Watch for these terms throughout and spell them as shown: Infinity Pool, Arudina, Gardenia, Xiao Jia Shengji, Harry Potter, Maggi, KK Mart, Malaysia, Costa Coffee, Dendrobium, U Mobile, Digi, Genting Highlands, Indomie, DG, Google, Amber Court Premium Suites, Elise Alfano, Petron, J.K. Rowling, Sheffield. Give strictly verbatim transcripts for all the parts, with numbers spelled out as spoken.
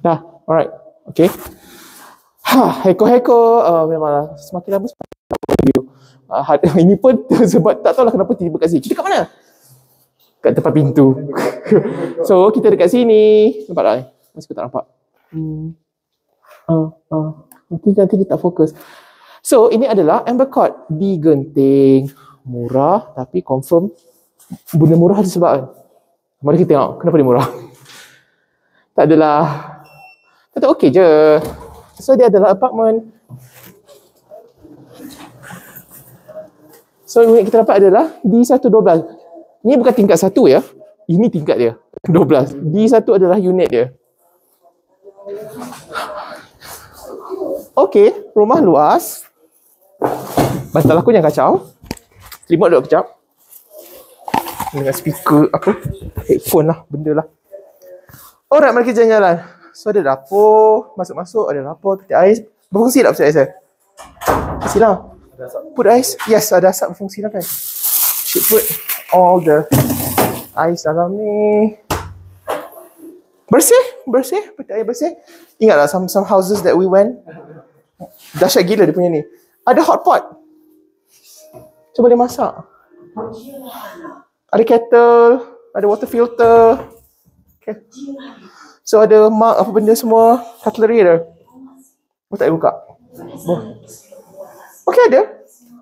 Nah, alright, oke. Okay. Hah, heko-heko, uh, memanglah semakin lama semakin video. Uh, ini pun sebab tak tahulah kenapa tiba kat sini. Kita kat mana? Kat depan pintu. So, kita dekat sini. Nampak tak ni? Masih aku tak nampak. Hmm. Uh, uh. Nanti, nanti dia tak fokus. So, ini adalah Amber Court di Genting. Murah tapi confirm benda murah ada sebab kan? Mari kita tengok kenapa dia murah. Tak adalah. Tak okey je. So, dia adalah apartment. So, yang kita dapat adalah D seratus dua belas. Ini bukan tingkat satu ya. Ini tingkat dia. dua belas. D satu adalah unit dia. Okey, rumah luas. Bantal aku yang kacau. Remote duduk kejap. Dengan speaker apa? Headphone lah, benda lah. Alright, mari kita jalan-jalan. So, ada dapur. Masuk-masuk, ada dapur, peti ais. Berfungsi tak peti ais saya? Silah. Put ais. Yes, ada asap berfungsi lah kan? Should put all the ais dalam ni. Bersih, bersih. Peti ais bersih. Ingatlah some, some houses that we went. Dahsyat gila dia punya ni. Ada hot pot. Cuba boleh masak. Ada kettle, ada water filter. Okay. So ada mug apa benda semua, cutlery ada. Oh tak boleh buka. Oh. Okay ada.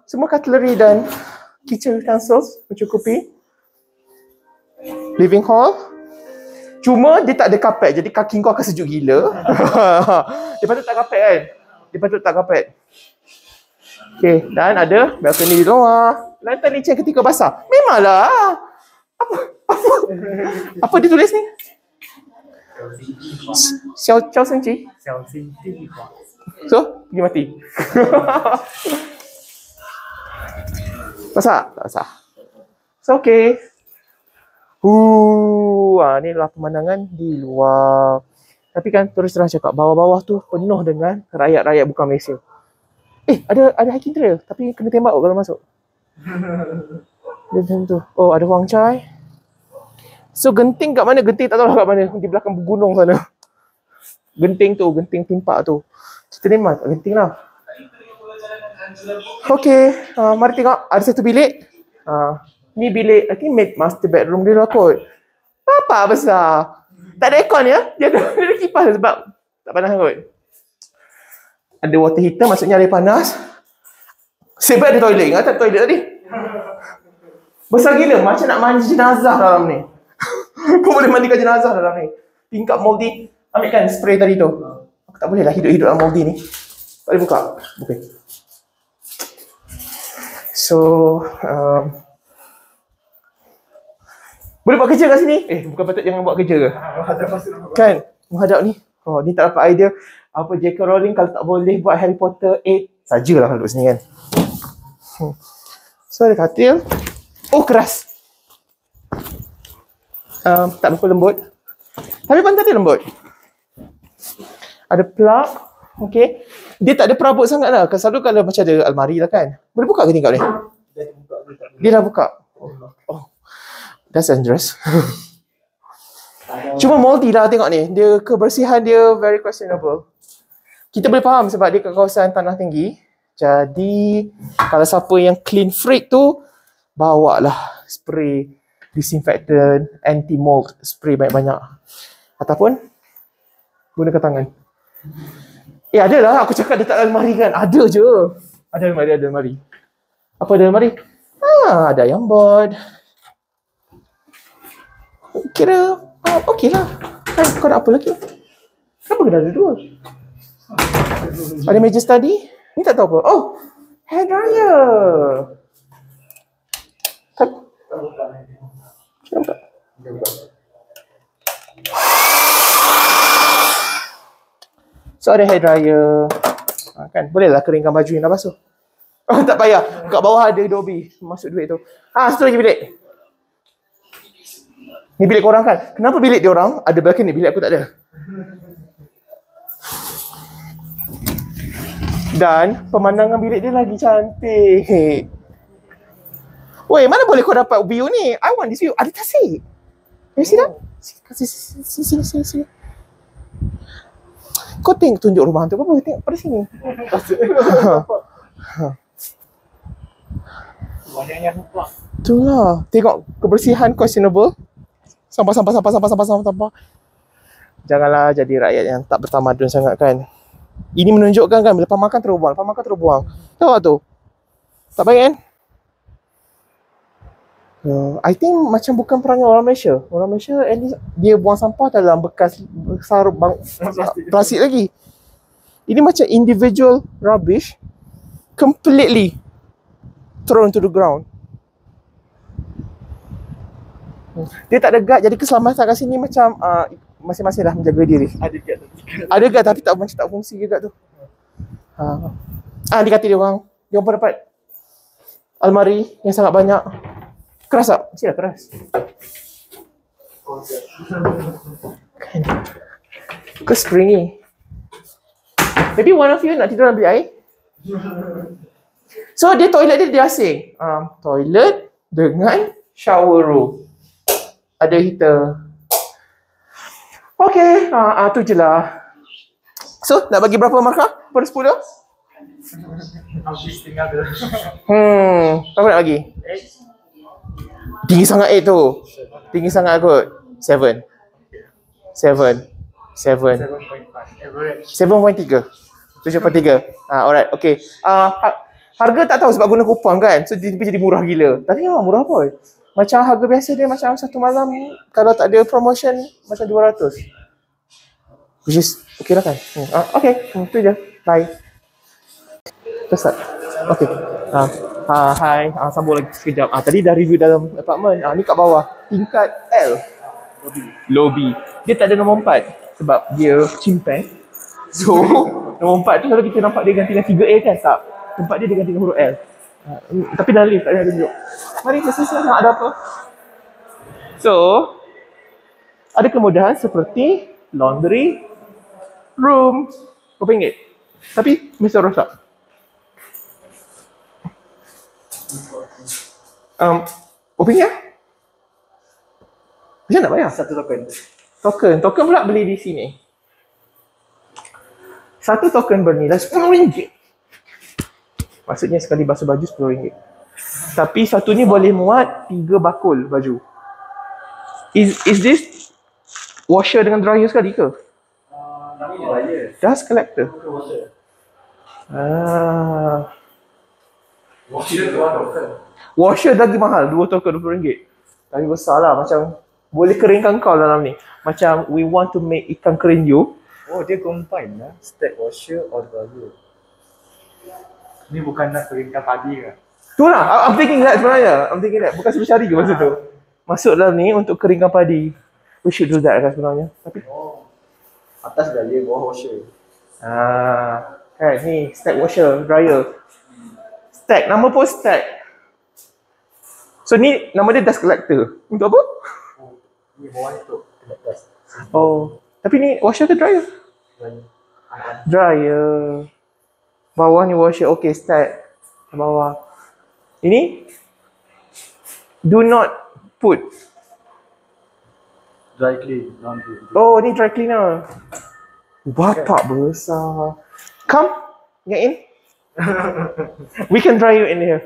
Semua cutlery dan kitchen utensils mencukupi. Living hall. Cuma dia tak ada kapet, jadi kaki kau akan sejuk gila. Dia patut tak kapet kan? Dia patut tak kapet. Okay, dan ada balcony di luar. Lantai licin ketika basah. Memanglah. Apa apa, apa dia tulis ni? Xiao Jia Shengji. Xiao Jia. So, pergi mati. Basah? Tak basah. So, okay. Huuu. Ha, ni lah pemandangan di luar. Tapi kan terus terang cakap, bawah-bawah tu penuh dengan rakyat-rakyat bukan Malaysia. Eh, ada ada hiking trail. Tapi kena tembak kalau masuk. Dia macam tu. Oh, ada wang chai. So, Genting kat mana? Genting tak tahu kat mana. Di belakang gunung sana. Genting tu. Genting Timpak tu. Kita ni memang kat Genting lah. Okay. Uh, mari tengok. Ada satu bilik. Uh, ni bilik. I think made master bedroom dia lah kot. Apa besar. Tak ada aircon ya. Dia ada, dia ada kipas sebab tak panas kot. Ada water heater, maksudnya air panas. Sebab ada toilet, ingat tak toilet tadi? Besar gila, macam nak mandi jenazah dalam ni. Kau boleh mandikan jenazah dalam ni. Tingkap moldy, ambilkan spray tadi tu. Aku tak boleh lah hidup-hidup dalam moldy ni. Tak boleh buka. Okay. So, um, boleh buat kerja kat sini? Eh, bukan patut jangan buat kerja ke? Kan? Menghadap ni. Oh, ni tak dapat idea. Apa J K. Rowling kalau tak boleh buat Harry Potter eight sajalah kalau duduk sini kan. Hmm. So ada katil. Oh keras. Um, tak berapa lembut. Tapi pantai dia lembut. Ada plug. Okay. Dia tak ada perabot sangat lah. Selalu kalau macam ada almari lah kan. Boleh buka ke tingkap ni? Dia dah buka. Oh, oh. That's dangerous. Cuma moldy lah tengok ni. Dia kebersihan dia very questionable. Kita boleh faham sebab dia kat kawasan tanah tinggi. Jadi kalau siapa yang clean freak tu, bawa lah spray disinfectant, anti mold, spray banyak-banyak. Ataupun gunakan tangan. Eh ada lah aku cakap dia tak ada almari kan. Ada je. Ada almari, ada almari. Apa ada almari? Ah, ada yang board. Kira oh, okey lah. Kau nak apa lagi? Kenapa kena ada dua? Ada meja study? Ni tak tahu apa. Oh! Hair dryer! Tak. Nampak? So ada hair dryer. Ha, kan? Boleh lah keringkan baju yang dah basuh. Oh, tak payah. Kat bawah ada dobi. Masuk duit tu. Ah, satu lagi bilik. Ni bilik korang kan? Kenapa bilik dia orang ada balcony, bilik aku tak ada? Dan pemandangan bilik dia lagi cantik. Weh, mana boleh kau dapat view ni? I want this view. Ada tasik. You see that? Sini, sini, sini, sini. Ikutin tunjuk rumah hantu, Bapak ikutin pada sini. Itulah, tengok kebersihan questionable. Sampah, sampah, sampah, sampah, sampah, sampah, sampah. Janganlah jadi rakyat yang tak bertamadun sangat kan. Ini menunjukkan kan, lepas makan terus buang, lepas makan terus buang. Tahu tak tu? Tak baik kan? Uh, I think macam bukan perangai orang Malaysia. Orang Malaysia at least dia buang sampah dalam bekas sarung bang, plastik lagi. Ini macam individual rubbish completely thrown to the ground. Dia tak ada guard, jadi keselamatan kat sini macam uh, masing-masing dah menjaga diri. Ada guard, ada guard tapi tak macam tak fungsi juga tu. Ha. Ah, dia kata dia orang, dia orang dapat almari yang sangat banyak. Keras tak? Masih dah keras. Kan. Kau springy. Maybe one of you nak tidur dalam bilik air? So, dia toilet dia dia asing. Um, toilet dengan shower room. Ada heater. Okay, uh, uh, tu je lah. So, nak bagi berapa markah? Per sepuluh? Habis tinggal dah. Hmm, apa nak bagi? Tinggi sangat eight tu. Tinggi sangat kot. Seven. Seven. Seven. seven point three. tujuh point tiga. Ah, alright. Okay. Uh, harga tak tahu sebab guna kupon kan. So, dia jadi murah gila. Tapi memang murah pun. Macam harga biasa dia macam satu malam kalau tak ada promotion macam dua ratus. Which is okay lah kan. Hmm. Uh, okay. Hmm, tu je. Bye. Terus tak? Okay. Uh. Ha, hai, ha, sambung lagi sekejap. Ha, tadi dah review dalam apartment. Ha, ni kat bawah. Tingkat L. Lobby. Lobby. Dia tak ada nombor empat. Sebab dia chimpan. So, nombor empat tu kalau kita nampak dia ganti dengan tiga A kan? Tak. Tempat dia dia ganti dengan huruf L. Ha, tapi dah lift. Tak ada tunjuk. Mari kita selesai nak ada apa. So, ada kemudahan seperti laundry, room, berapa ringgit. Tapi, mesti rosak. Um, opinion? Macam nak bayar? Satu token. Token. Token pula beli di sini. Satu token bernilai sepuluh ringgit. Maksudnya sekali basuh baju sepuluh ringgit. Tapi satu ni boleh muat tiga bakul baju. Is is this washer dengan dryer sekali ke? Uh, Dust collector. Ah. Washer dua token. Washer lagi mahal, dua token dua puluh ringgit. Tapi besar lah, macam boleh keringkan kau dalam ni. Macam we want to make ikan kering you. Oh, dia combine lah, stack washer or dryer. Ni bukan nak keringkan padi ke? Tu lah, I'm thinking that sebenarnya. I'm thinking that, bukan sepuluh hari ke masa tu. Masuk dalam ni untuk keringkan padi. We should do that kan sebenarnya. Tapi oh, atas dryer, bawah washer. Ah, kan ni stack washer, dryer. Stack, nama pun stack. So ni nama dia dust collector. Untuk apa? Oh, ni bawah ni tu collect dust. Oh, tapi ni washer ke dryer? Dryer. Dryer. Bawah ni washer, okay stack. Bawah. Ini do not put. Dry clean. Oh, ni dry cleaner. Bapak besar. Come, get in. We can dry you in here.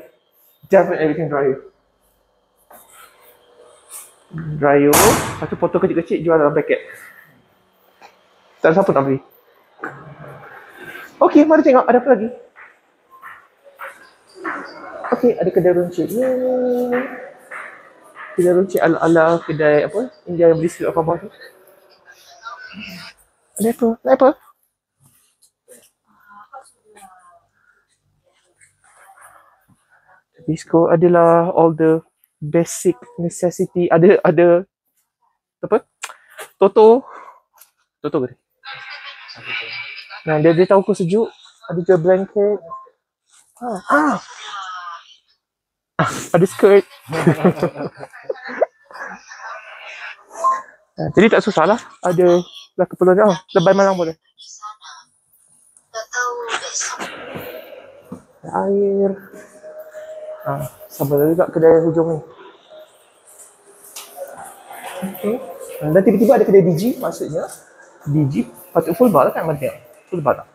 Definitely we can dry you. Dry you. Satu foto kecil-kecil jual dalam paket. Tak ada siapa nak beli. Okay, mari tengok ada apa lagi. Okay, ada kedai runcit. Yeay. Kedai runcit ala-ala kedai apa? India yang beli sirup apa-apa tu. Ada apa? Ada apa? Bisko adalah all the basic necessity. Ada ada apa? Toto. Toto ke? Nah, dia dia tahu aku sejuk. Ada juga blanket. Ha. Ah. Ah, ada skirt. Nah, jadi tak susahlah. Ada lah kepala dia. Oh, lebay malang boleh. Air. Ah, sabar juga kedai hujung ni. Okey. Dan tiba-tiba ada kedai D G maksudnya. D G patut full bar lah kan mati. empat puluh batang.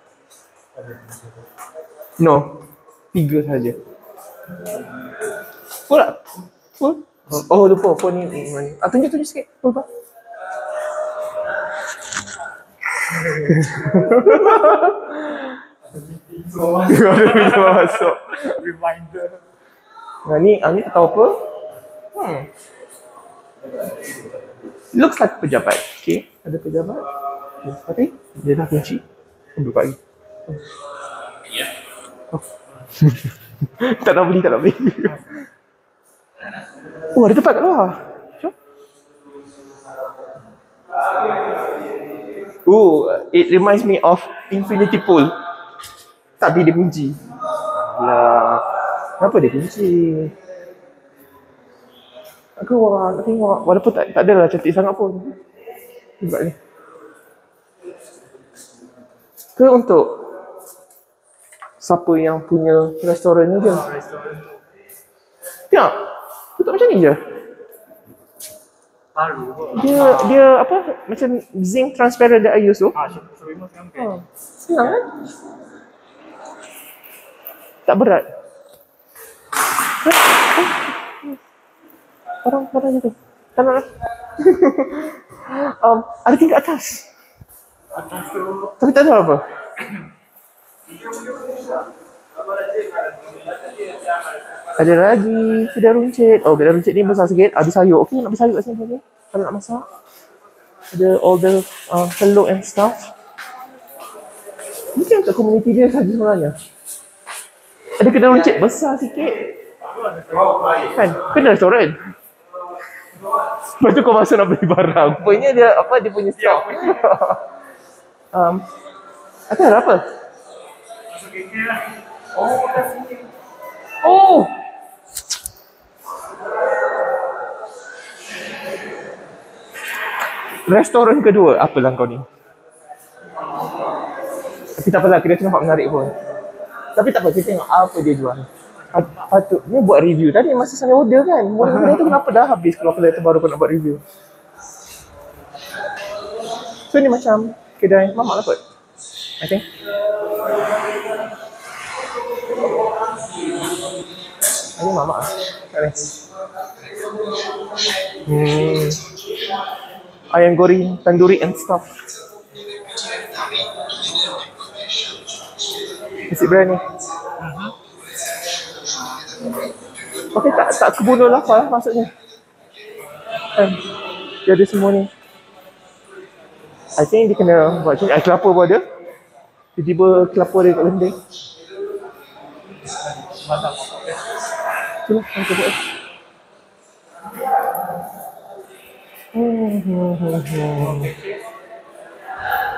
No, tiga saja. Full up. Full. Oh, lupa phone ni. Ah, tunjuk tunjuk sikit. Lupa. Ada masuk. Reminder. Nah, ni, ah, ni tahu apa? Hmm. Looks like pejabat. Okay, ada pejabat. Tapi dia dah kunci. Duduk lagi. Oh. Tak nak beli, tak nak beli. Oh, ada tempat kat luar. Jom. Oh, it reminds me of Infinity Pool. Tapi dia kunci. Alah. Kenapa dia kunci? Aku wah, nak tengok. Walaupun tak, tak adalah cantik sangat pun. Tengok ni. Ke untuk siapa yang punya restoran ni je? Tengok. Tutup macam ni je. Dia, dia apa, macam zinc transparent that I use tu. Ah, senang kan? Tak berat. Barang-barang tu. Tak nak lah. um, ada tingkat atas. Tapi tak tahu apa. Ada lagi kedai runcit. Oh, kedai runcit ni besar sikit. Ada sayur. Okey, nak beli sayur kat sini saja. Kalau nak masak. Ada all the uh, telur and stuff. Mungkin kat community dia saja sebenarnya. Ada kedai runcit besar sikit. Kan? Kedai restoran. Lepas tu kau masuk nak beli barang. Rupanya dia apa, dia punya stok. Um, ada apa? Masuk K K lah. Oh, dah sini. Oh! Restoran kedua, apalah kau ni? Tapi tak apalah, kita nampak menarik pun. Tapi tak apa, kita tengok apa dia jual. Patutnya buat review. Tadi masa saya order kan, mula-mula tu kenapa dah habis kalau kalkulator baru kau nak buat review. So ni macam kedai mamak lah kot, I think. Ini mamak lah. Hmm. Ayam goreng, tandoori and stuff. Nasi berani. Okay, tak, tak kebunuh lapar lah maksudnya. Eh, dia ada semua ni. I think dia kena buat macam ni. Kelapa pun ada. Tiba-tiba kelapa dia kat lending. Cuma, kita buat.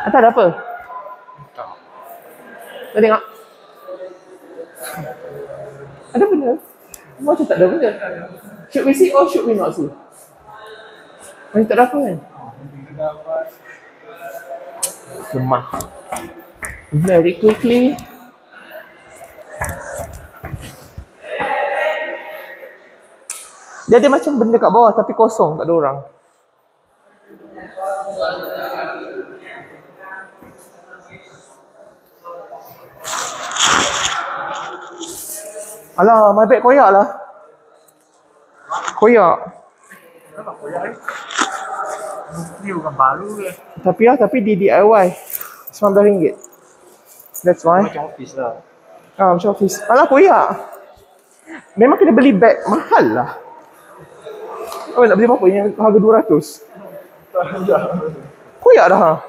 Atas ada apa? Tak. Kita tengok. Ada benda? Macam tak ada benda. Should we see or should we not see? Macam tak ada apa kan? Lemah. Very quickly. Dia ada macam benda kat bawah tapi kosong, tak ada orang. Alah, my bag koyak lah. Koyak. Kenapa koyak ni? Dia bukan baru ke? Tapi lah, tapi di D I Y. sembilan belas ringgit. That's why. Macam office lah. Ah, macam office. Alah, koyak. Memang kena beli bag mahal lah. Oh, nak beli berapa yang harga dua ratus? Koyak dah.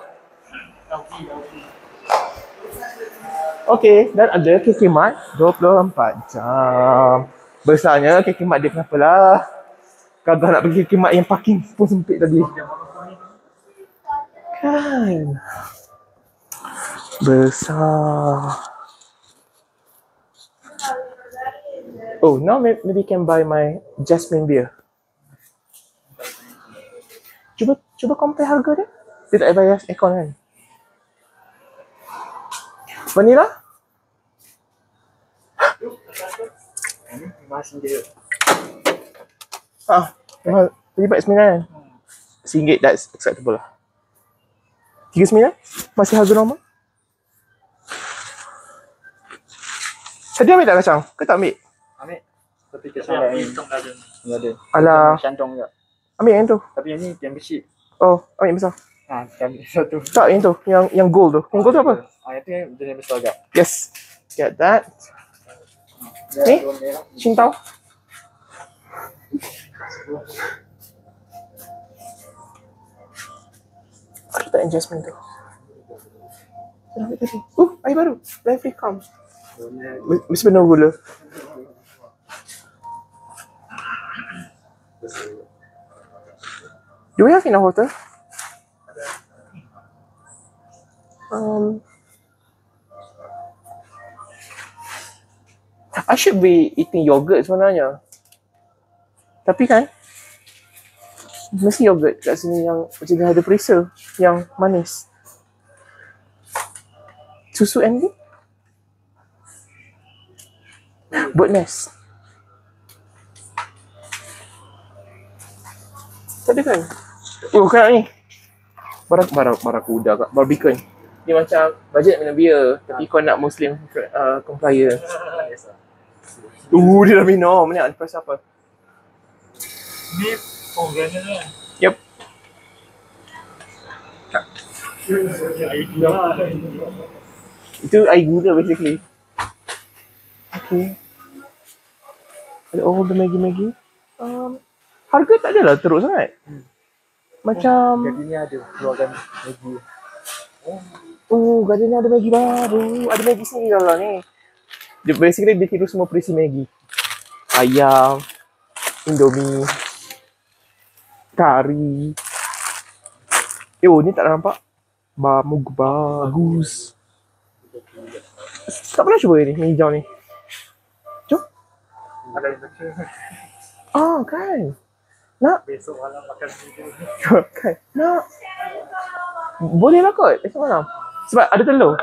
Okey, dan ada K K Mart dua puluh empat jam. Besarnya K K Mart dia kenapa lah. Kagak nak pergi K K Mart yang parking pun sempit tadi. Kan. Besar. Oh, now maybe can buy my jasmine beer. Cuba cuba compare harga dia. Dia tak payah aircon kan. Vanilla? Ah, mahal. Lebih baik sembilan ringgit. RM sembilan, that's acceptable lah. tiga puluh sembilan ringgit? Masih harga normal? Sedih ambil tak kacang? Kau tak ambil? Ambil. Tapi kacang tak ada. Tak ada. Alah. Cantong tak? Ambil yang tu. Tapi yang ni yang kecil. Oh, ambil besar. Ha, ambil satu. Tak, yang tu. Yang yang gold tu. Yang gold tu apa? Ah, yang tu yang jenis besar agak. Yes. Get that. Ni? Cintau. Aku tak adjustment tu. Oh, air baru. Live free come. Mesti penuh gula. Do we have enough water? Um, I should be eating yogurt sebenarnya. Tapi kan, mesti yogurt kat sini yang macam ada perisa, yang manis. Susu Andy? Bird nest. Tak ada kan? Oh, kenapa ni? Barak, barak, barakuda kat barbecue. Dia macam bajet minum beer. Tapi kau nak Muslim uh, complier. Uh, dia dah minum. Mana ada perasa apa? Beef. Oh, granat lah. Yup. Itu air gula basically. Okay. Ada all the Maggi-Maggi. Um, harga tak adalah teruk sangat. Hmm. Macam... Oh, Gardenia ada keluarkan Maggi. Oh, oh Gardenia ada Maggi baru. Ada Maggi sendiri lah ni. Dia basically dia tiru semua perisi Maggi. Ayam, Indomie, kari. Eh, oh ni tak nampak. Bamuk bagus. Tak pernah cuba ni, yang hijau ni. Oh kan. Nak besok malam makan video. Kan. Nak. Bolehlah kot besok malam. Sebab ada telur.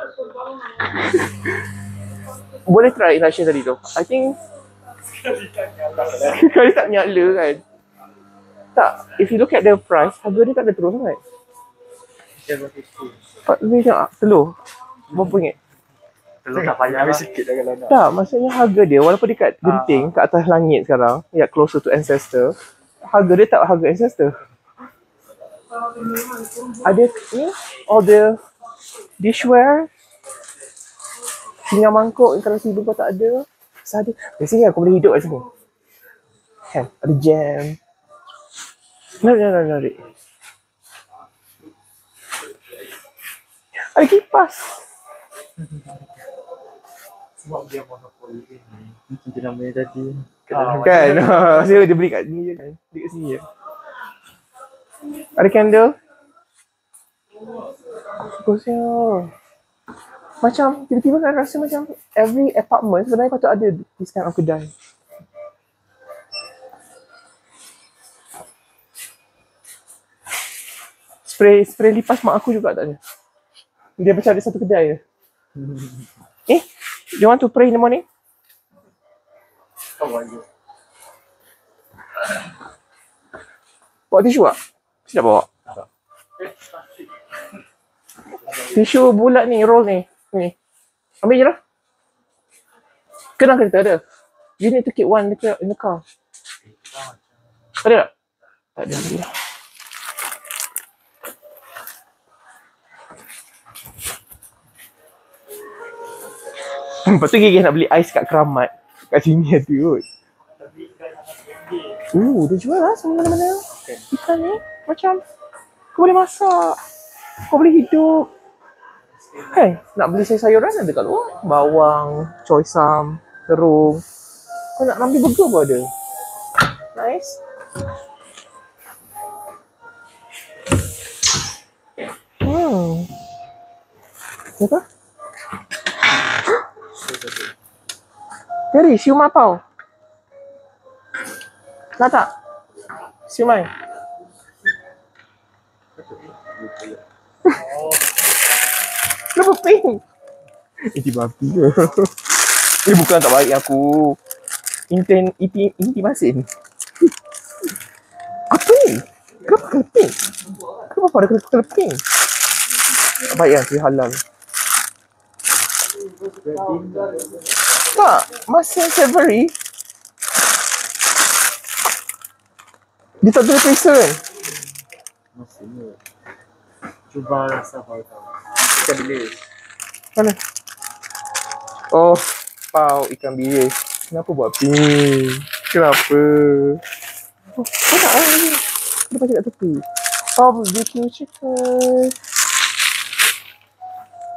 Boleh try Indonesia tadi tu. I think sekali tak nyala kan. Tak, if you look at the price, harga dia tak ada terus sangat. Ni tengok telur. Berapa ringgit? Telur tak payah lah. Sikit dah kalau nak. Tak, maksudnya harga dia walaupun dekat Genting, kat atas langit sekarang, ya closer to ancestor, harga dia tak harga ancestor. Ada ni, all the dishware, tinggal mangkuk, kalau sibuk kau tak ada, sahada. Biasanya aku boleh hidup kat sini. Kan, ada jam. Narik, narik, narik. Ada kipas. Sebab dia monopoli ni. Macam dia namanya tadi. Kan? Kan? Saya dia beli kat sini je kan? Beli kat sini je. Ada candle? Bagusnya. Macam tiba-tiba kan rasa macam every apartment sebenarnya patut ada this kind of kedai. Spray, spray lipas mak aku juga tak ada. Dia macam ada satu kedai je. Eh? You want to pray in the morning? Oh, wajib. Bawa tisu tak? Silap bawa. Tisu bulat ni, roll ni. Ni. Ambil je lah. Kena kereta ada. You need to keep one in the car. Ada tak? Tak ada. Lepas tu gigih nak beli ais kat Keramat. Kat sini ada kot. Uh, dia jual lah semua mana-mana. Ikan ni macam kau boleh masak. Kau boleh hidup. Kan? Nak beli sayur-sayuran ada kat luar. Bawang, choy sam, terung. Kau nak ambil burger pun ada. Nice. Hmm. Kenapa? Dari, siumai pau. Nak tak? Siumai. Kenapa pink? Inti babi ke? Ini bukan tak baik aku. Inten, inti, inti masin. Apa ni? Kenapa kena pink? Kenapa ada kena pink? Tak baik kan? Saya halal. Tak, masih savory. Dia tak boleh periksa kan? Masih ni. Cuba rasa kau tahu. Ikan bilis. Mana? Oh, pau ikan bilis. Kenapa buat pink? Kenapa? Oh, kau nak lah ni. Dia pakai kat tepi. Pau barbecue chicken.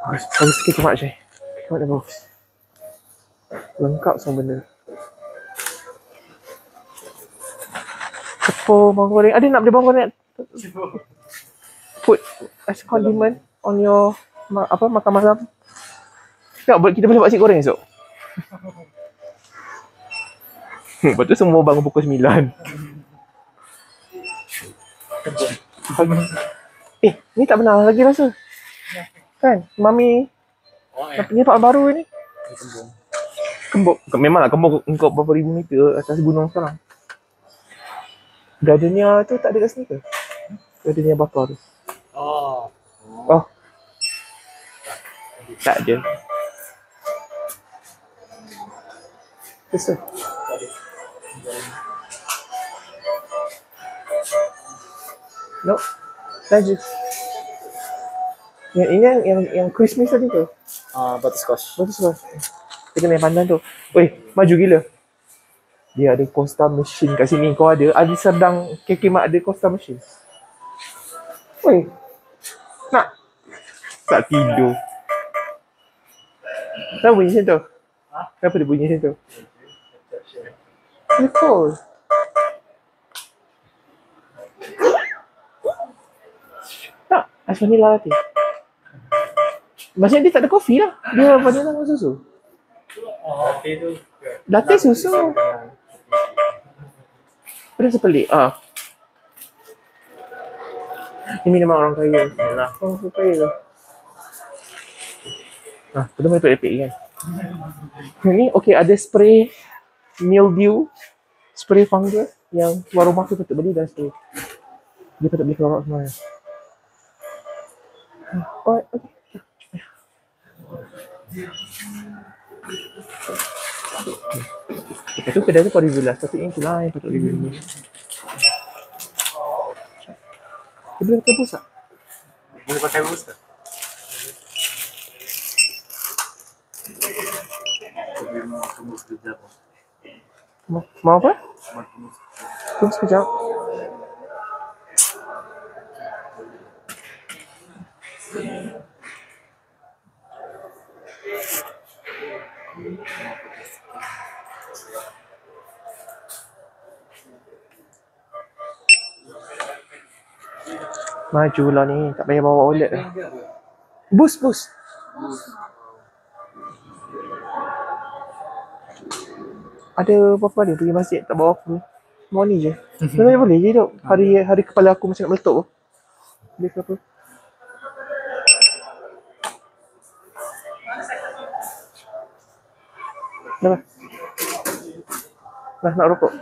Bagus, bagus sikit kemat je. Kemat dah bagus. Lengkap semua benda. Tepung, bawang goreng. Adik nak beli bawang goreng. Put as condiment on your ma apa makan malam. Kita boleh kita boleh buat nasi goreng esok. Lepas tu semua bangun pukul sembilan. Eh, ni tak benar lagi rasa. Kan? Mami. Oh, ya. Punya tempat baru ni. Kembung. Memanglah kembung engkau berapa ribu meter atas gunung sekarang. Gardenia tu tak ada kat sini ke? Gardenia bakar tu. Oh. Oh. Tak ada. Besar. No. Laju. Yang ini yang yang Christmas tadi tu. Ah, uh, butterscotch. Butterscotch. Kita main pandan tu. Weh, maju gila. Dia ada Costa machine kat sini. Kau ada Adi Serdang K K Mart ada Costa machine. Weh. Nak? Tak tidur. Kenapa bunyi macam tu? Ha? Kenapa dia bunyi macam tu? Dia cold. Tak. Ais vanilla latte. Maksudnya dia tak ada kopi lah. Dia vanilla dengan susu. Latte tu. Latte susu. Rasa pelik. Ah. Ini memang orang kaya. Yalah. Orang oh, kaya tu. Ah, belum ada epek kan. Ini okey ada spray mildew, spray fungal yang keluar rumah tu patut beli dan spray. Dia patut beli keluar rumah semua. Oh, okey. Itu kedai tu baru bulan, tapi ini lain patut review ni. Boleh pakai bus tak? Boleh pakai bus tak? Mau, mau apa? Tunggu sekejap. Majulah ni, tak payah bawa wallet dah. Bus, bus. Bus. Ada apa-apa dia pergi masjid, tak bawa apa. Mau ni je. Sebenarnya boleh je dok. Hari hari kepala aku macam nak meletup tu. Boleh ke apa? Dah lah. Dah nak rokok.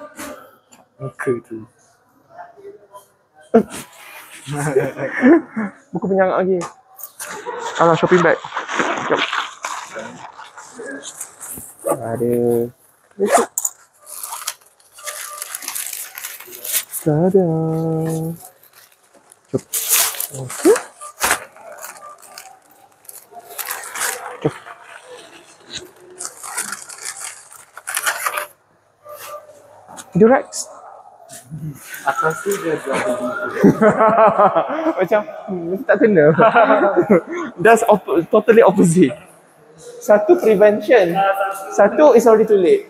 Muka tu. Buku penyangat lagi. Alah shopping bag. Jom. Ada. Tada. Jom. Okey. Jom. Durex. Atas tu dia buat macam hmm, tak kena. That's op totally opposite. Satu prevention, satu is already too late.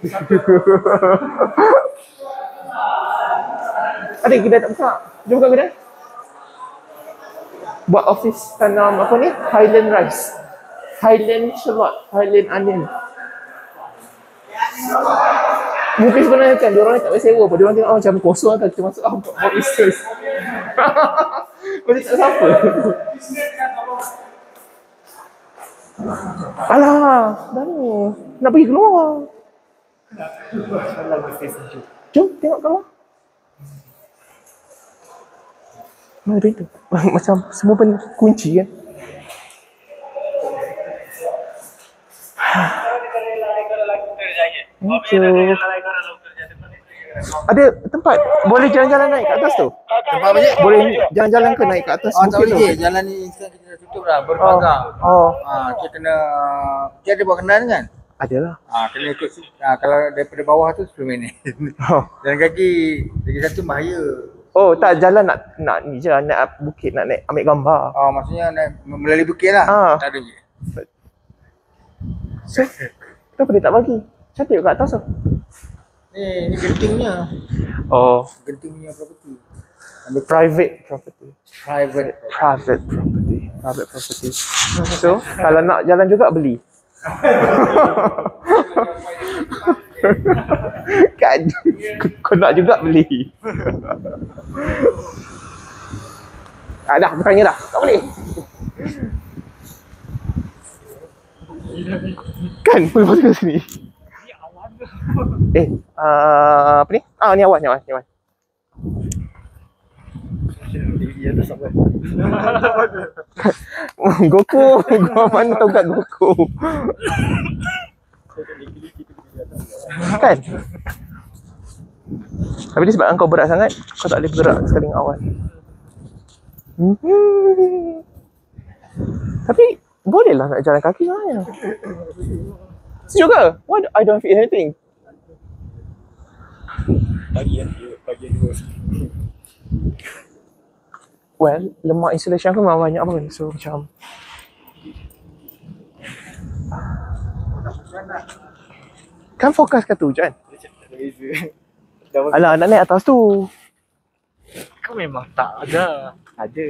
Adik kedai tak buka. Dia buka kedai buat office tanam apa ni? Highland rice, Highland shallot, Highland onion. Mungkin sebenarnya kan, diorang ni tak boleh sewa pun. Diorang tengok oh, macam kosong kan, kita masuk, oh, what is this? Macam tak siapa. Alah, dah ni. Nak pergi keluar. Jom, tengok keluar. Mana pintu? Macam semua pun kunci kan. Thank you. Ada tempat boleh jalan-jalan naik ke atas tu? Tempat banyak? Boleh jalan-jalan ke naik ke atas? Oh, tak boleh. Jalan ni sekarang kita dah tutup dah, berpagar. Oh. Ah, kita kena, dia ada buat kenal kan? Adalah. Ah, kena ikut. Ah, kalau daripada bawah tu sepuluh minit. Oh. Jalan kaki lagi satu bahaya. Oh, tak jalan nak nak ni je, naik bukit nak naik ambil gambar. Oh, maksudnya naik melalui bukit lah. Ah. Tak ada je. So, kenapa dia tak bagi? Cantik kat atas tu. Ni, ni gentingnya. Oh. Gentingnya property. Ambil private property. Private. Private property. Private property. So, kalau nak jalan juga beli. Kan kau nak juga beli. Ah, dah bukannya dah. Tak boleh. Kan boleh ke sini? Eh, uh, apa ni? Ah, ni awan, ni awan, ni awan. Dia tak sabar. Goku, gua mana tahu kat Goku. Kan? Tapi ni sebab kau berat sangat, kau tak boleh bergerak sekali dengan awan. Hmm. Tapi bolehlah nak jalan kaki sebenarnya. Sejuk ke? Why do I don't feel anything? Pagi yang dia, pagi yang dia. Well, lemak insulation aku memang banyak pun. So macam kan fokus kat tu je kan? Alah, nak naik atas tu. Kau memang tak ada. Ada.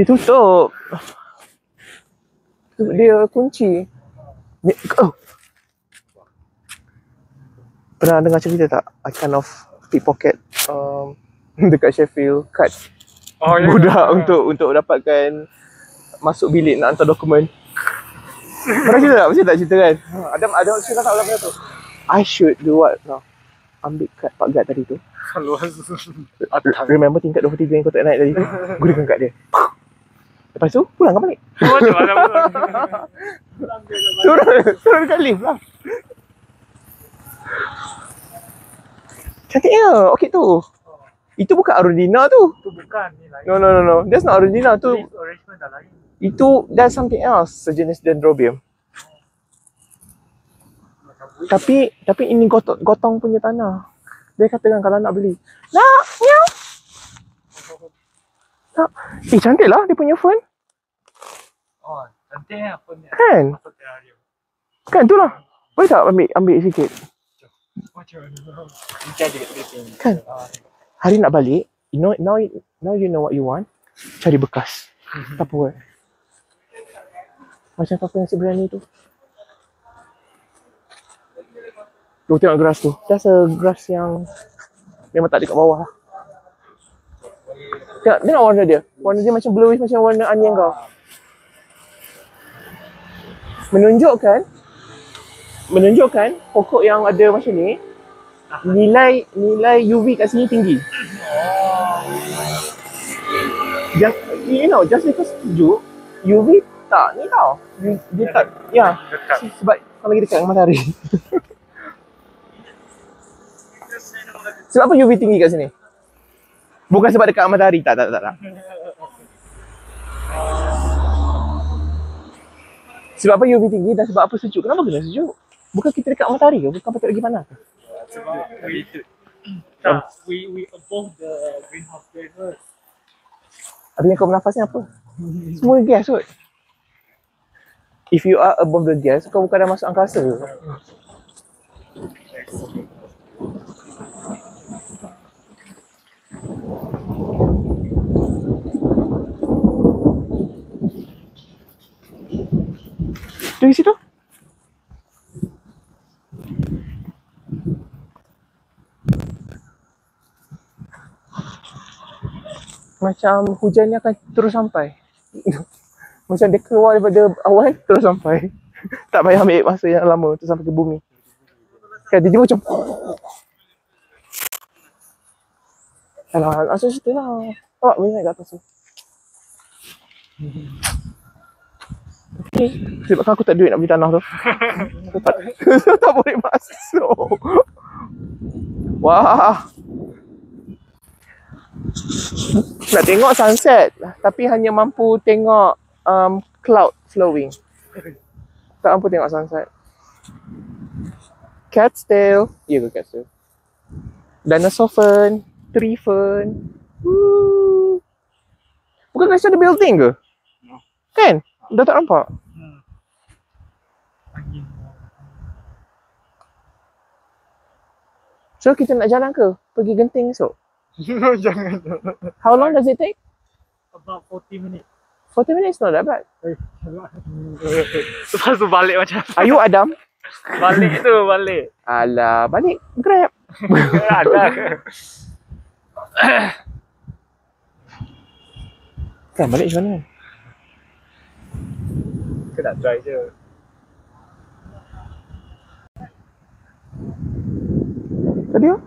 Ditutup. Dia kunci. Oh. Pernah dengar cerita tak? I kind of pickpocket um, dekat Sheffield kad oh, budak yeah. untuk untuk dapatkan masuk bilik nak hantar dokumen. Pernah cerita tak? Macam tak cerita kan? Ada ada cerita tak orang tu? I should do what now? Ambil kad Pak Gad tadi tu. Remember tingkat dua puluh tiga yang kau tak naik tadi tu? Gunakan kad dia. Lepas tu pulang ke balik? Oh, tu mana pulang? Turun, turun dekat lift lah. Cantiknya okey tu. Itu bukan Arudina tu. Itu bukan ni lain. No no no no. That's not Arudina tu. Itu that's something else, sejenis dendrobium. Tapi tapi ini gotong, gotong punya tanah. Dia katakan kalau nak beli. Nak, miau. Tak. Eh, cantik lah dia punya phone. Oh, cantik lah phone dia. Kan? Kan, tu lah. Boleh tak ambil, ambil sikit? Kan? Hari nak balik, you know, now, now you know what you want. Cari bekas. Tak apa. Macam kau yang seberani tu. Tuh, tengok grass tu. That's a grass yang memang tak dekat bawah lah. Tengok, tengok warna dia. Warna dia macam bluish, macam warna onion kau. Menunjukkan Menunjukkan pokok yang ada macam ni, Nilai nilai U V kat sini tinggi. Just, you know, just because sejuk U V tak ni tau. Dia, dia tak, ya yeah. Sebab kau lagi dekat dengan matahari. Sebab apa U V tinggi kat sini? Bukan sebab dekat matahari, tak, tak, tak, tak. Sebab apa U V tinggi dan sebab apa sejuk? Kenapa kena sejuk? Bukan kita dekat matahari ke? Bukan patut lagi panas ke? Sebab we, tak, we, we above the greenhouse gas. Habis kau bernafasnya apa? Semua gas kot. If you are above the gas, kau bukan dah masuk angkasa ke? Dari situ? Macam hujan ni akan terus sampai. Macam dia keluar daripada awan, terus sampai. Tak payah ambil masa yang lama untuk sampai ke bumi. Kan dia macam alah, asal cerita lah. Awak boleh naik kat atas tu. Okey. Sebab aku tak duit nak beli tanah tu. tak, tak boleh masuk. Wah. Nak tengok sunset tapi hanya mampu tengok um, cloud flowing. Tak mampu tengok sunset. Cat's tail. Ya ke cat's tail? Dinosaur fern, tree fern. Woo. Bukan kasi ada building ke? No. Kan? Dah tak nampak? Hmm. So kita nak jalan ke? Pergi Genting esok? No, jangan. How long does it take? About forty minutes. forty minutes not that bad. Lepas tu balik macam Are you Adam? Balik tu, balik. Alah, balik Grab. Kan balik macam mana? Kita nak try je. Tadi tak?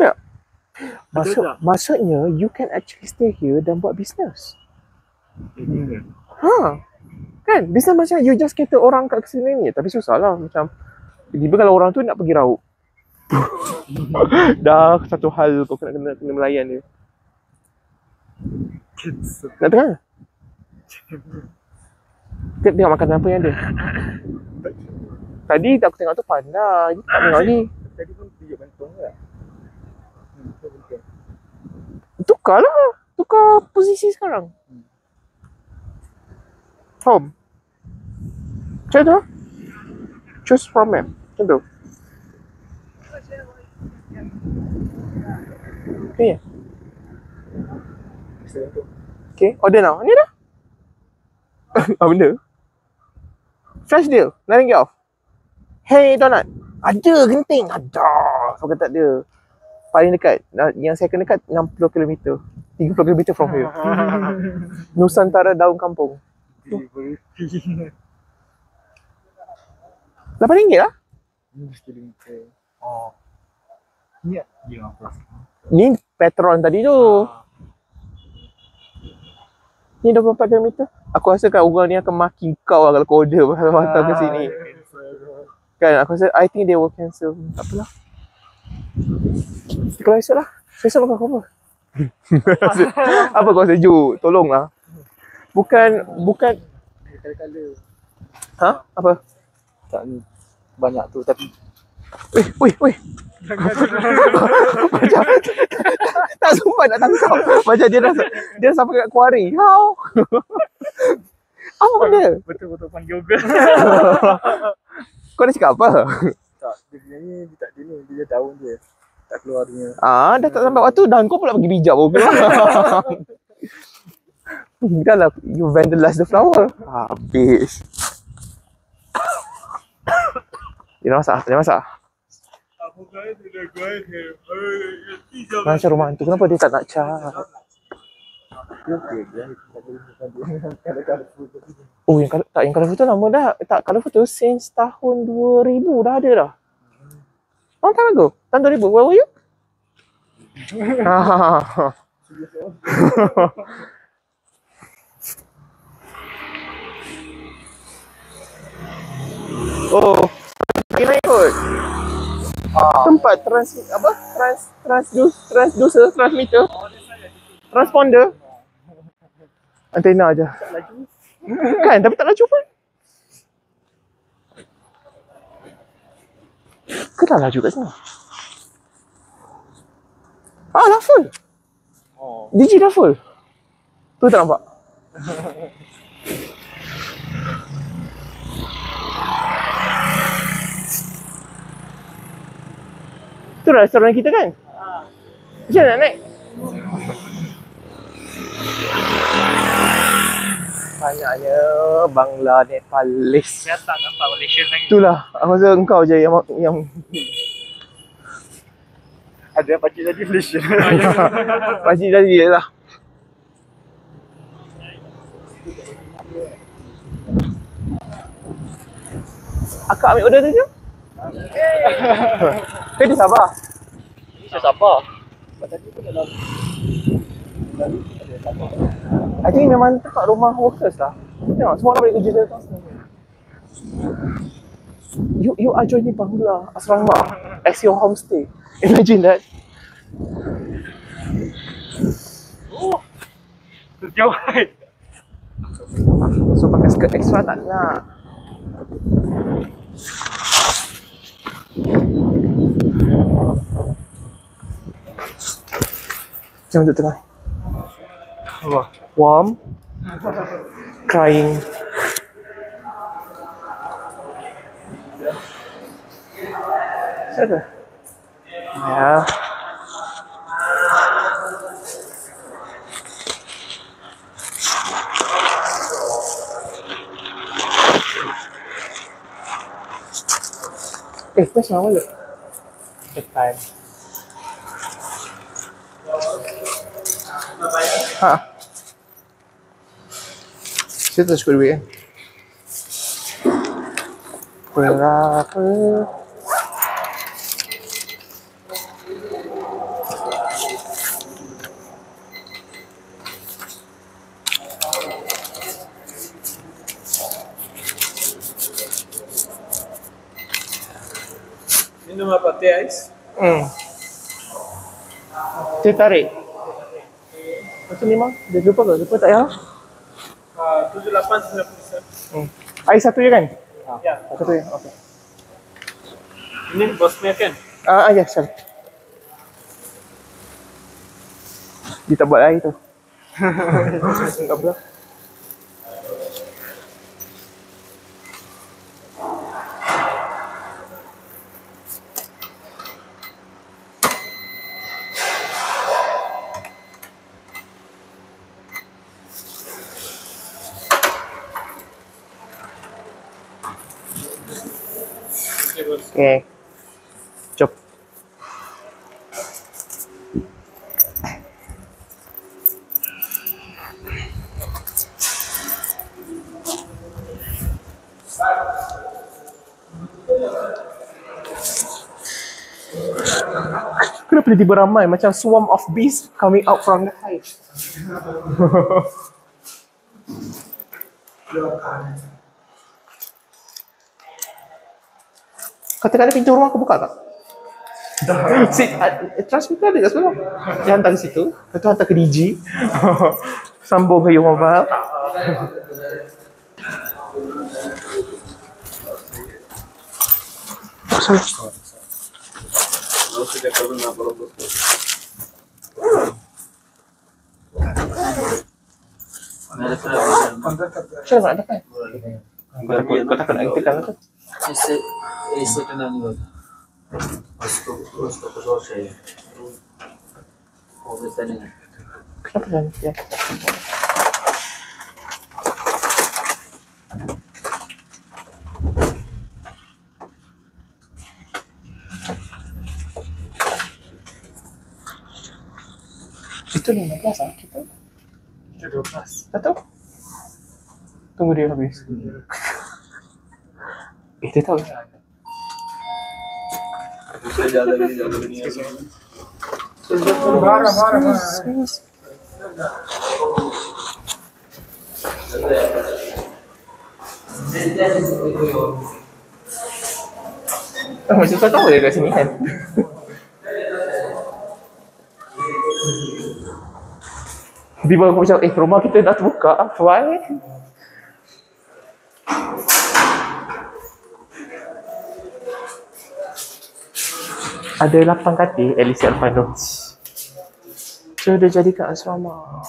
Ada tak? Maksud, maksudnya, you can actually stay here dan buat business. Hmm. Ha. Kan? Business macam you just kata orang kat sini ni. Tapi susah lah macam. Tiba-tiba kalau orang tu nak pergi rauk. Dah satu hal kau kena, kena, kena melayan dia. Nak tengah? Kita tengok makanan apa yang ada. Tadi aku tengok tu panda. Tak tengok ni. Tadi pun tunjuk bantuan ke tak? Tukar lah. Tukar posisi sekarang. Home. Macam tu? Choose from map. Macam tu? Okay. Okay, order now. Ni dah. Ah, benda. Fresh deal. nine ringgit off. Hey, donut. Ada Genting. Ada. Kau kata tak ada. Paling dekat. Yang saya kena dekat enam puluh kilometer. tiga puluh kilometer from here. Nusantara Daun Kampung. lapan ringgit lah. Oh. Ni Ni Petron tadi tu. Ni dua puluh empat kilometer. Aku rasa kat orang ni akan maki kau lah kalau kau order pasal-pasal ke sini. Kan aku rasa, I think they will cancel. Tak apalah. Kalau esok lah. Esok makan kau apa? Apa kau sejuk? Tolong lah. Bukan, bukan. Kala-kala. Ha? Apa? Tak ni. Banyak tu tapi. Weh, weh, weh. Macam tak sempat nak tangkap. Macam dia dah dia dah sampai kat kuari. How? Apa benda? Betul-betul panggil Google. Kau dah cakap apa? Tak, dia ni dia tak dia ni dia daun dia. Tak keluar dia. Ah, dah tak sampai waktu dah kau pula pergi bijak Google. Dah lah, you vandalize the flower. Habis. Dia masak, dia masak. Macam rumah hantu, kenapa dia tak nak cat? Oh, yang colour, tak, yang colourful tu lama dah. Tak, colourful tu since tahun dua ribu dah ada dah. Long time ago, tahun dua ribu, where were you? Oh, kena ikut. Ah. Tempat trans apa trans transducer transducer transmitter transponder antena aja kan tapi tak laju pun ke tak laju kat sini ah dah full oh. Digi dah full tu tak nampak tu restoran kita kan? Haa. Macam mana nak naik? Banyaknya Bangla, Nepalis. Saya tak nampak Malaysia lagi. Itulah. Aku rasa engkau je yang... yang... Ada pakcik tadi Malaysia. Pakcik tadi je lah. Akak ambil order tu je? Hei, dia sabar. Dia sabar. I think memang tempat rumah workers lah. Tasnya, semua orang boleh kerja dari Tasnya. You, you are joining Bangla Asrama as your homestay. Imagine that. Oh, terjauh. So pakai skirt extra tak nak. Jangan duduk tengah. Wah, warm, crying. Sudah. Ya. Eh, pas nama lu. Dekat. Ha. Situ square way. Berapa? Minum apa? Teh ais? Hmm. Teh tarik? Macam ni mah? Dia lupa ke? Lupa tak ya? Uh, tujuh puluh lapan sembilan puluh. Hmm. Ais satu je kan? Ah, ya. Satu je, okey. Ini bosnya kan? Ah, uh, ya, sir. Dia tak buat air tu. Enggak pula. Okay, jom. Kenapa tiba-tiba ramai macam swarm of bees coming out from the hive? Katakan pintu rumah aku buka tak? Dah. Si, uh, transmitter ada kat sebelah. Dia hantar ke situ. Lepas tu hantar ke D G. Sambung ke U Mobile. Macam mana nak tekan? Kau takut, kau takut nak tekan ke? Esse, esse que não liga. Acho que eu estou com o jogo cheio. Vou ver se tem ninguém. Tá pegando, já. Itu lima belas ah kita. Itu dua belas. Tahu? Tunggu dia habis. Eh, dia tahu kan? Saya jalan lagi, jalan lagi. Marah, marah, marah. Macam kau tahu dia kat sini kan? Tiba-tiba aku macam, eh, rumah kita dah terbuka. Why? Ada lapan katil Elise Alfano. So dia jadikan asrama.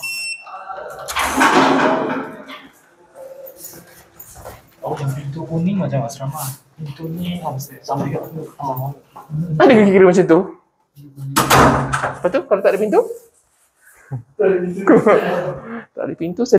Oh, pintu kuning macam asrama. Pintu ni mesti sama dia. Ada kira-kira macam tu. Lepas tu kalau tak ada pintu? Tak ada pintu. Tak ada pintu.